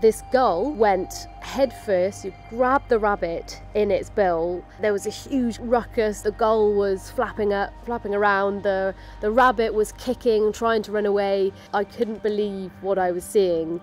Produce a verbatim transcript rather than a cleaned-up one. This gull went headfirst, you grabbed the rabbit in its bill. There was a huge ruckus. The gull was flapping up, flapping around. The, the rabbit was kicking, trying to run away. I couldn't believe what I was seeing.